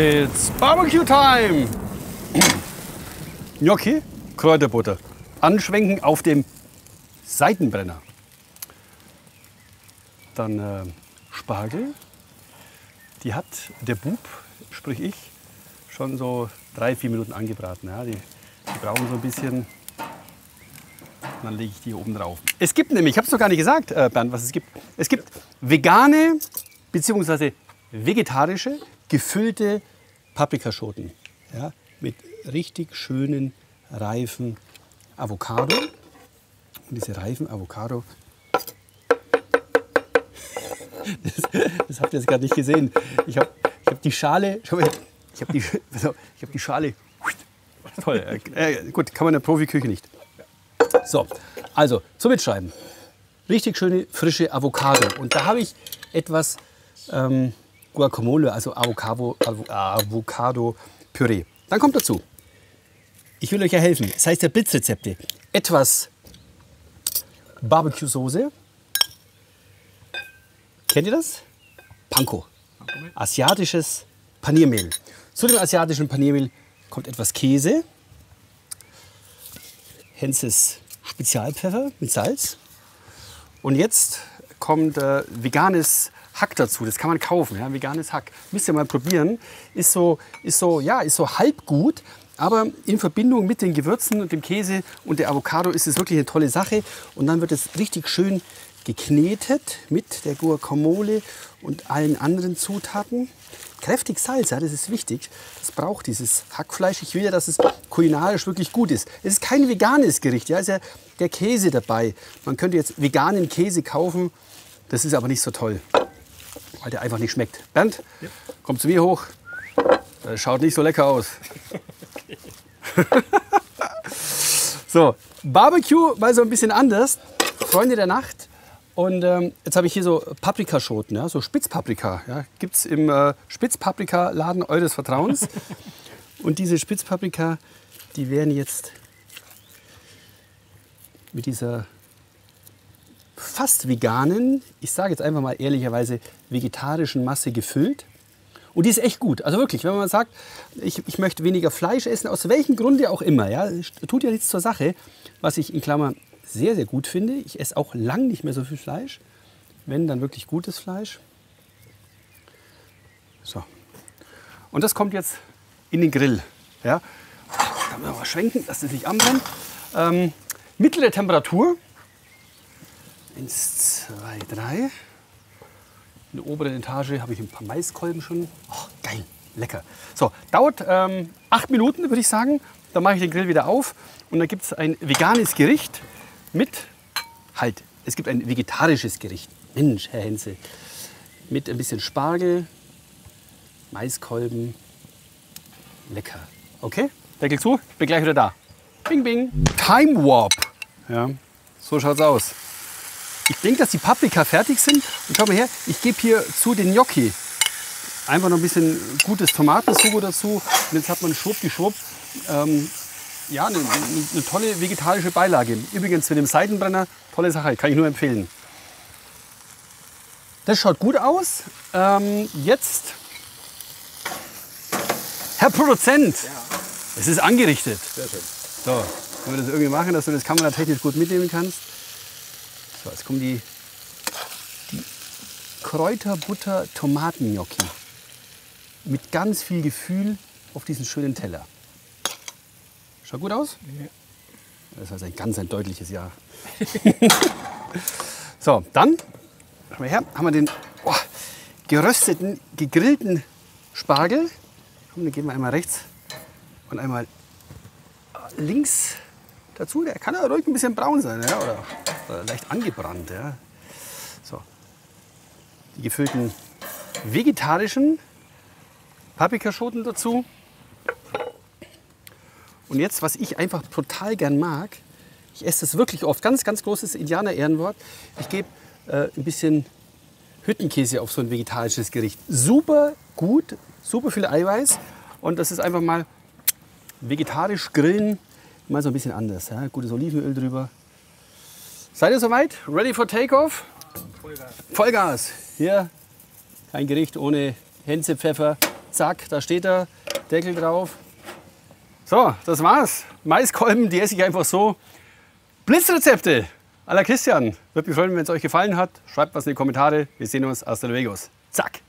It's Barbecue Time! Gnocchi, Kräuterbutter. Anschwenken auf dem Seitenbrenner. Dann Spargel. Die hat der Bub, sprich ich, schon so 3-4 Minuten angebraten. Ja, die brauchen so ein bisschen. Und dann lege ich die hier oben drauf. Es gibt nämlich, ich habe es noch gar nicht gesagt, Bernd, was es gibt. Es gibt vegane bzw. vegetarische gefüllte Paprikaschoten. Ja, mit richtig schönen, reifen Avocado. Und diese reifen Avocado, das habt ihr jetzt gar nicht gesehen. Ich hab die Schale, ich hab die Schale, toll, gut, kann man in der Profiküche nicht. So, also zum Mitschreiben. Richtig schöne, frische Avocado. Und da habe ich etwas Guacamole, also Avocado-Püree. Dann kommt dazu. Ich will euch ja helfen. Das heißt ja Blitzrezepte. Etwas Barbecue-Soße. Kennt ihr das? Panko. Asiatisches Paniermehl. Zu dem asiatischen Paniermehl kommt etwas Käse. Henzes Spezialpfeffer mit Salz. Und jetzt kommt veganes Hack dazu. Das kann man kaufen, ja, veganes Hack. Müsst ihr mal probieren. Ist so halb gut, aber in Verbindung mit den Gewürzen und dem Käse und der Avocado ist es wirklich eine tolle Sache. Und dann wird es richtig schön geknetet mit der Guacamole und allen anderen Zutaten. Kräftig Salz, ja, das ist wichtig. Das braucht dieses Hackfleisch. Ich will ja, dass es kulinarisch wirklich gut ist. Es ist kein veganes Gericht, ja, es ist ja der Käse dabei. Man könnte jetzt veganen Käse kaufen, das ist aber nicht so toll, weil der einfach nicht schmeckt. Bernd, ja, komm zu mir hoch. Das schaut nicht so lecker aus. Okay. So, Barbecue mal so ein bisschen anders. Freunde der Nacht. Und jetzt habe ich hier so Paprikaschoten, ja, so Spitzpaprika. Ja, gibt es im Spitzpaprika-Laden eures Vertrauens. Und diese Spitzpaprika, die werden jetzt mit dieser fast veganen, ich sage jetzt einfach mal ehrlicherweise, vegetarischen Masse gefüllt. Und die ist echt gut. Also wirklich, wenn man sagt, ich möchte weniger Fleisch essen, aus welchem Grunde auch immer, ja, tut ja nichts zur Sache, was ich in Klammern sehr, sehr gut finde. Ich esse auch lang nicht mehr so viel Fleisch, wenn dann wirklich gutes Fleisch. So. Und das kommt jetzt in den Grill. Ja. Kann man mal schwenken, dass das nicht anbrennt. Mittlere Temperatur. 1, 2, 3. In der oberen Etage habe ich ein paar Maiskolben schon. Oh, geil, lecker. So, dauert 8 Minuten, würde ich sagen. Dann mache ich den Grill wieder auf und dann gibt es ein veganes Gericht. Es gibt ein vegetarisches Gericht. Mensch, Herr Henze. Mit ein bisschen Spargel, Maiskolben. Lecker. Okay? Deckel zu, bin gleich wieder da. Bing, bing. Time Warp. Ja, so schaut's aus. Ich denke, dass die Paprika fertig sind. Und schau mal her, ich gebe hier zu den Gnocchi einfach noch ein bisschen gutes Tomatensugo dazu. Und jetzt hat man schwuppdiwupp. Ja, eine tolle vegetarische Beilage. Übrigens mit dem Seitenbrenner, tolle Sache, kann ich nur empfehlen. Das schaut gut aus. Jetzt, Herr Produzent, ja, es ist angerichtet. Sehr schön. So, können wir das irgendwie machen, dass du das kameratechnisch gut mitnehmen kannst. So, jetzt kommen die Kräuterbutter-Tomaten-Gnocchi. Mit ganz viel Gefühl auf diesen schönen Teller. Schaut gut aus? Ja. Das war ein ganz deutliches Ja. So, dann haben wir den gerösteten, gegrillten Spargel. Und den geben wir einmal rechts und einmal links dazu. Der kann ja ruhig ein bisschen braun sein, ja, oder leicht angebrannt. Ja. So. Die gefüllten vegetarischen Paprikaschoten dazu. Und jetzt, was ich einfach total gern mag, ich esse das wirklich oft, ganz, ganz großes Indianer-Ehrenwort, ich gebe ein bisschen Hüttenkäse auf so ein vegetarisches Gericht. Super gut, super viel Eiweiß und das ist einfach mal vegetarisch grillen, mal so ein bisschen anders. Ja? Gutes Olivenöl drüber. Seid ihr soweit? Ready for Takeoff? Vollgas. Vollgas. Hier kein Gericht ohne Henzepfeffer Zack, da steht er, Deckel drauf. So, das war's. Maiskolben, die esse ich einfach so. Blitzrezepte à la Christian. Würde mich freuen, wenn es euch gefallen hat. Schreibt was in die Kommentare. Wir sehen uns. Hasta Donegos. Zack.